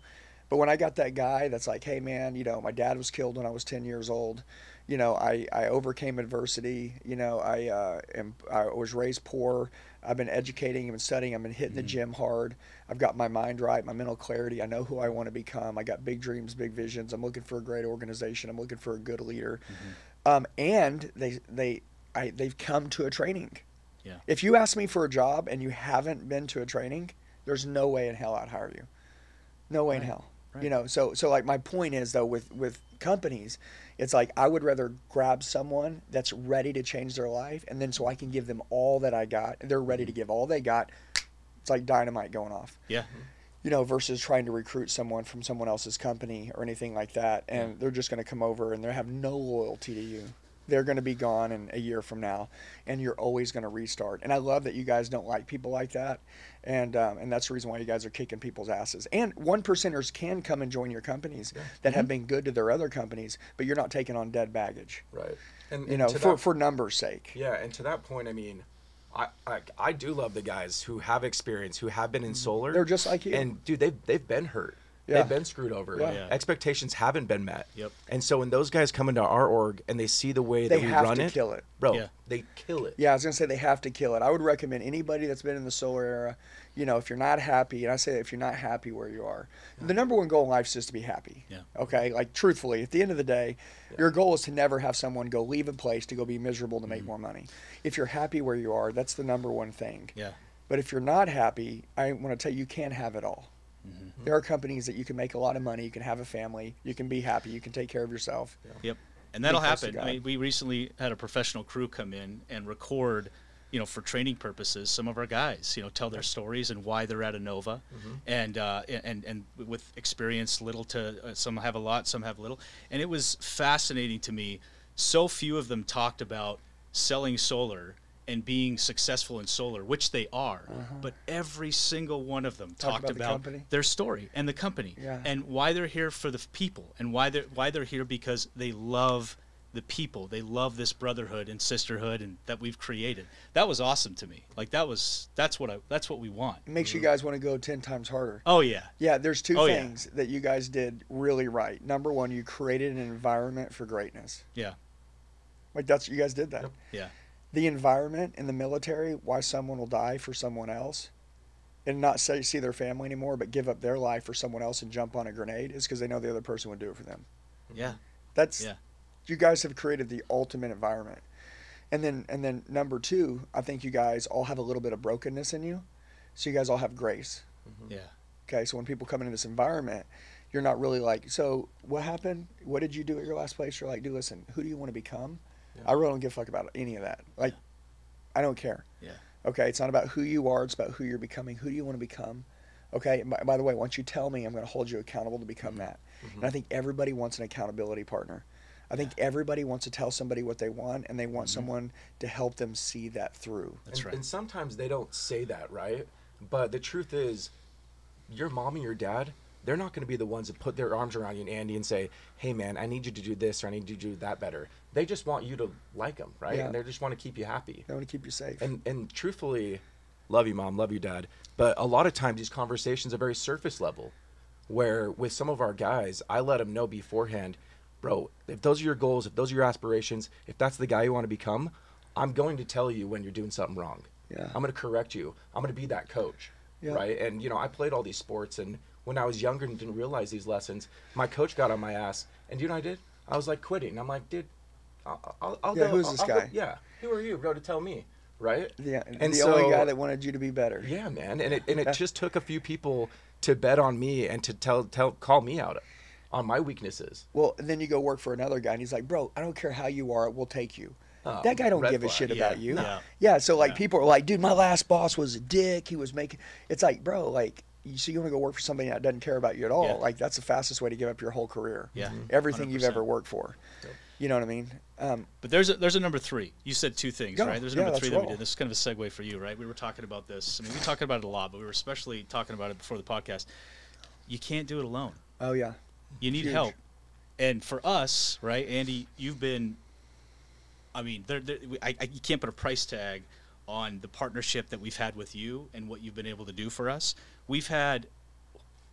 But when I got that guy that's like, hey, man, you know, my dad was killed when I was ten years old. You know, I, I overcame adversity. You know, I, uh, am, I was raised poor. I've been educating, I've been studying, I've been hitting mm-hmm. the gym hard. I've got my mind right, my mental clarity. I know who I want to become. I got big dreams, big visions. I'm looking for a great organization. I'm looking for a good leader. Mm-hmm. um, and they, they, I, they've come to a training. Yeah. If you ask me for a job and you haven't been to a training, there's no way in hell I'd hire you. No way right. in hell. Right. You know, so, so like, my point is, though, with, with companies, it's like, I would rather grab someone that's ready to change their life, and then so I can give them all that I got. They're ready to give all they got. It's like dynamite going off. Yeah. You know, versus trying to recruit someone from someone else's company or anything like that, and yeah. they're just going to come over and they have no loyalty to you. They're going to be gone in a year from now, and you're always going to restart. And I love that you guys don't like people like that, and um, and that's the reason why you guys are kicking people's asses. And one percenters can come and join your companies yeah. that mm-hmm. have been good to their other companies, but you're not taking on dead baggage. Right. And you know, and for that, for numbers' sake. Yeah. And to that point, I mean, I, I I do love the guys who have experience, who have been in solar. They're just like you. And dude, they've they've been hurt. Yeah. They've been screwed over. Yeah. Yeah. Expectations haven't been met. Yep. And so when those guys come into our org and they see the way they that we run it, they have to kill it, bro. Yeah. They kill it. Yeah, I was gonna say they have to kill it. I would recommend anybody that's been in the solar era, you know, if you're not happy, and I say if you're not happy where you are, yeah. the number one goal in life is just to be happy. Yeah. Okay. Like, truthfully, at the end of the day, yeah. your goal is to never have someone go leave a place to go be miserable to mm-hmm. make more money. If you're happy where you are, that's the number one thing. Yeah. But if you're not happy, I want to tell you, you can't have it all. Mm-hmm. There are companies that you can make a lot of money, you can have a family, you can be happy, you can take care of yourself. Yeah. Yep. And that'll happen. I mean, we recently had a professional crew come in and record, you know, for training purposes, some of our guys, you know, tell their stories and why they're at Anova, mm-hmm. and uh, and and with experience, little to uh, some have a lot, some have little, and it was fascinating to me. So few of them talked about selling solar and being successful in solar, which they are, uh-huh. but every single one of them Talk talked about, about the their story and the company, yeah. and why they're here for the people, and why they're why they're here because they love the people. They love this brotherhood and sisterhood and that we've created. That was awesome to me. Like that was, that's what I, that's what we want. It makes mm-hmm. you guys want to go ten times harder. Oh yeah. Yeah. There's two oh, things yeah. that you guys did really right. Number one, you created an environment for greatness. Yeah. Like that's, you guys did that. Yep. Yeah. The environment in the military, why someone will die for someone else and not say, see their family anymore, but give up their life for someone else and jump on a grenade is because they know the other person would do it for them. Yeah. That's, yeah. You guys have created the ultimate environment. And then and then number two, I think you guys all have a little bit of brokenness in you. So you guys all have grace. Mm-hmm. Yeah. Okay, so when people come into this environment, you're not really like, so what happened? What did you do at your last place? You're like, dude, listen, who do you want to become? Yeah. I really don't give a fuck about any of that. Like, yeah. I don't care. Yeah. Okay, it's not about who you are. It's about who you're becoming. Who do you want to become? Okay, by, by the way, once you tell me, I'm going to hold you accountable to become mm-hmm. that. Mm-hmm. And I think everybody wants an accountability partner. I think everybody wants to tell somebody what they want, and they want mm-hmm. someone to help them see that through. That's and, right. And sometimes they don't say that, right? But the truth is, your mom and your dad, they're not going to be the ones that put their arms around you and Andy and say, hey, man, I need you to do this or I need you to do that better. They just want you to like them, right? Yeah. And they just want to keep you happy. They want to keep you safe. And, and truthfully, love you, Mom, love you, Dad. But a lot of times these conversations are very surface level, where with some of our guys, I let them know beforehand, bro, if those are your goals, if those are your aspirations, if that's the guy you want to become, I'm going to tell you when you're doing something wrong. Yeah. I'm going to correct you. I'm going to be that coach, yeah. right? And, you know, I played all these sports, and when I was younger and didn't realize these lessons, my coach got on my ass, and you know what I did? I was, like, quitting. I'm like, dude, I'll, I'll, I'll yeah, go. Who's I'll, this I'll, guy? Go, yeah, who are you, bro, to tell me, right? Yeah, and, and the so, only guy that wanted you to be better. Yeah, man, and it, and it just took a few people to bet on me and to tell, tell call me out on my weaknesses. Well, and then you go work for another guy and he's like, bro, I don't care how you are, we'll take you. Um, that guy don't give a flag. shit yeah. about you. No. Yeah, so like yeah. people are like, dude, my last boss was a dick. He was making, it's like, bro, like, you so you want to go work for somebody that doesn't care about you at all. Yeah. Like that's the fastest way to give up your whole career. Yeah. Mm-hmm. Everything one hundred percent. You've ever worked for. Yep. You know what I mean? Um, but there's a, there's a number three. You said two things, go, right? There's a number yeah, three that roll. we did. This is kind of a segue for you, right? We were talking about this. I mean, we talked about it a lot, but we were especially talking about it before the podcast. You can't do it alone. Oh, yeah. You need Huge. help. And for us, right, Andy, you've been, I mean, there, there, I, I, you can't put a price tag on the partnership that we've had with you and what you've been able to do for us. We've had,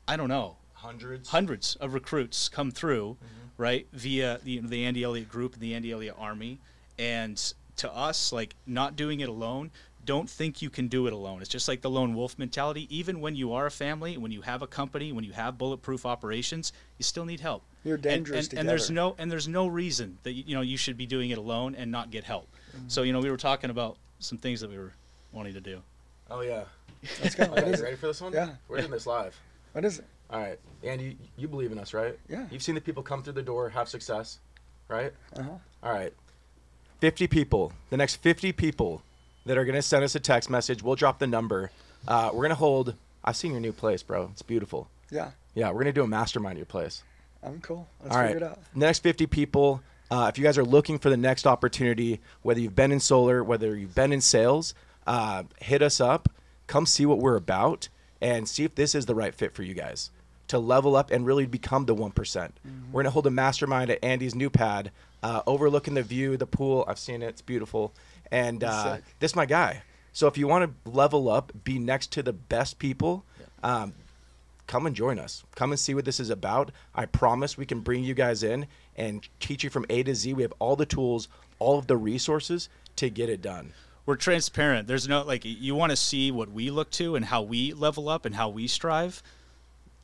I don't know, hundreds hundreds of recruits come through, mm-hmm. right, via the, the Andy Elliott group and the Andy Elliott Army. And to us, like, not doing it alone, don't think you can do it alone. It's just like the lone wolf mentality. Even when you are a family, when you have a company, when you have bulletproof operations, you still need help. You're dangerous and, and, and there's no and there's no reason that you know you should be doing it alone and not get help. Mm-hmm. So you know we were talking about some things that we were wanting to do. Oh yeah, let's go. Okay, you ready for this one? Yeah, we're doing this live. What is it? All right, Andy, you believe in us, right? Yeah. You've seen the people come through the door, have success, right? Uh huh. All right, fifty people. The next fifty people that are gonna send us a text message. We'll drop the number. Uh, we're gonna hold. I've seen your new place, bro. It's beautiful. Yeah. Yeah, we're gonna do a mastermind at your place. I'm cool. Let's All figure right. it out. Next fifty people. Uh, if you guys are looking for the next opportunity, whether you've been in solar, whether you've been in sales, uh, hit us up. Come see what we're about and see if this is the right fit for you guys to level up and really become the one percent. Mm-hmm. We're going to hold a mastermind at Andy's new pad, uh, overlooking the view, the pool. I've seen it. It's beautiful. And uh, this is my guy. So if you want to level up, be next to the best people, yeah. um, come and join us. Come and see what this is about. I promise we can bring you guys in and teach you from A to Z. We have all the tools, all of the resources to get it done. We're transparent. There's no, like, you want to see what we look to and how we level up and how we strive.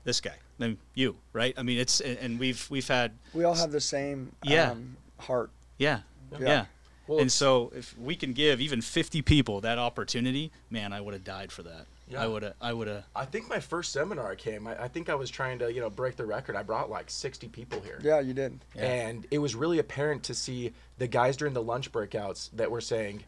This guy, then you, right? I mean, it's, and we've, we've had. We all have the same yeah. um, heart. Yeah. Yeah. yeah. yeah. Well, and so if we can give even fifty people that opportunity, man, I would have died for that. Yeah. I would have. I would have. I think my first seminar came. I, I think I was trying to, you know, break the record. I brought like sixty people here. Yeah, you did. Yeah. And it was really apparent to see the guys during the lunch breakouts that were saying,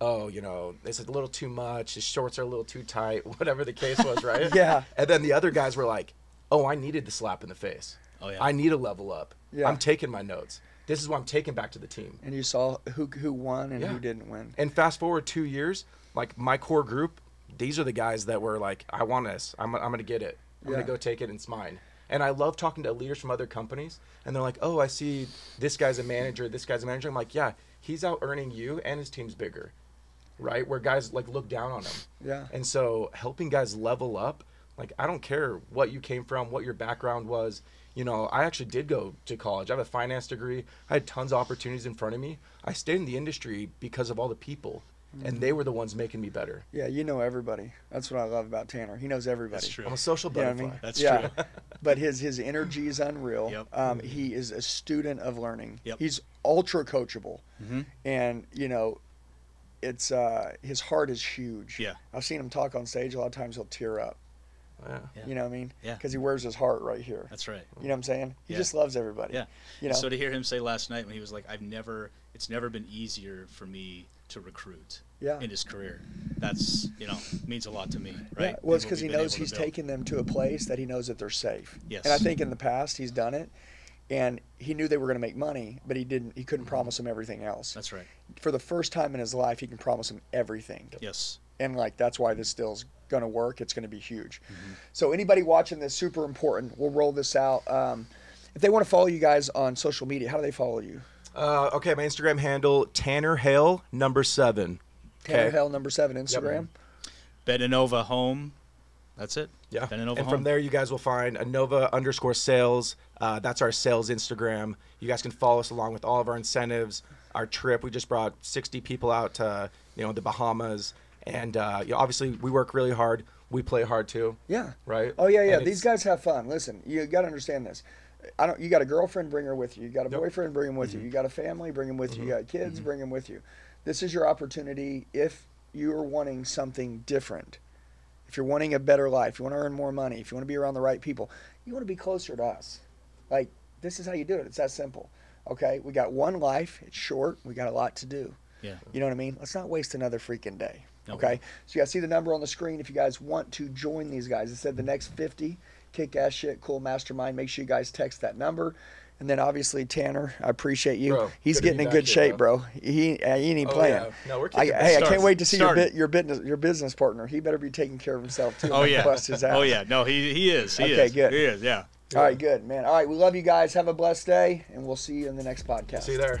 "Oh, you know, it's a little too much. His shorts are a little too tight," whatever the case was, right? Yeah. And then the other guys were like, "Oh, I needed the slap in the face. Oh yeah. I need a level up. Yeah. I'm taking my notes. This is what I'm taking back to the team." And you saw who who won and yeah. who didn't win. And fast forward two years, like my core group. These are the guys that were like, I want this. I'm, I'm going to get it. I'm yeah. going to go take it. And it's mine. And I love talking to leaders from other companies. And they're like, oh, I see this guy's a manager. This guy's a manager. I'm like, yeah, he's out earning you and his team's bigger, right? Where guys like look down on him. Yeah. And so helping guys level up, like I don't care what you came from, what your background was. You know, I actually did go to college. I have a finance degree. I had tons of opportunities in front of me. I stayed in the industry because of all the people. And they were the ones making me better. Yeah, you know everybody. That's what I love about Tanner. He knows everybody. That's true. I'm a social butterfly. You know what I mean? That's yeah. true. But his his energy is unreal. Yep. Um, he is a student of learning. Yep. He's ultra coachable. Mm-hmm. And, you know, it's uh, his heart is huge. Yeah. I've seen him talk on stage. A lot of times he'll tear up. Yeah. Yeah. You know what I mean? Yeah. Because he wears his heart right here. That's right. You know what I'm saying? He yeah. just loves everybody. Yeah. You know? So to hear him say last night when he was like, I've never, it's never been easier for me to recruit yeah. in his career. That's, you know, means a lot to me, right? Yeah. Well, it's because he knows he's taking them to a place that he knows that they're safe. Yes. And I think in the past he's done it, and he knew they were going to make money, but he didn't. He couldn't promise them everything else. That's right. For the first time in his life, he can promise them everything. Yes. And like that's why this deal's going to work. It's going to be huge. Mm-hmm. So anybody watching this, super important. We'll roll this out. Um, if they want to follow you guys on social media, how do they follow you? Uh, okay, my Instagram handle, Tanner Hale, number seven. Tanner Hale, number seven, Instagram. Yep. Anova Home. That's it. Yeah. And home. From there, you guys will find Anova underscore sales. Uh, that's our sales Instagram. You guys can follow us along with all of our incentives, our trip. We just brought sixty people out to, you know, the Bahamas. And uh, you know, obviously, we work really hard. We play hard, too. Yeah. Right? Oh, yeah, yeah. And these guys have fun. Listen, you got to understand this. I don't. You got a girlfriend, bring her with you. You got a yep. boyfriend, bring him with mm-hmm. you. You got a family, bring him with mm-hmm. you. You got kids, mm-hmm. bring him with you. This is your opportunity if you're wanting something different. If you're wanting a better life, you want to earn more money, if you want to be around the right people, you want to be closer to us. Like, this is how you do it. It's that simple. Okay? We got one life. It's short. We got a lot to do. Yeah. You know what I mean? Let's not waste another freaking day. Okay? Okay? So you guys see the number on the screen if you guys want to join these guys. It said the next fifty kick-ass shit, cool mastermind. Make sure you guys text that number. And then obviously Tanner, I appreciate you. Bro, he's getting in good shape, bro. bro. He, uh, he ain't even oh, playing. Yeah. No, we're I, hey, started. I can't wait to see your, bit, your business your business partner. He better be taking care of himself too. Oh yeah. Bust his ass. Oh yeah. No, he he is. He okay, is. good. He is. Yeah. All yeah. right, good man. All right, we love you guys. Have a blessed day, and we'll see you in the next podcast. See you there.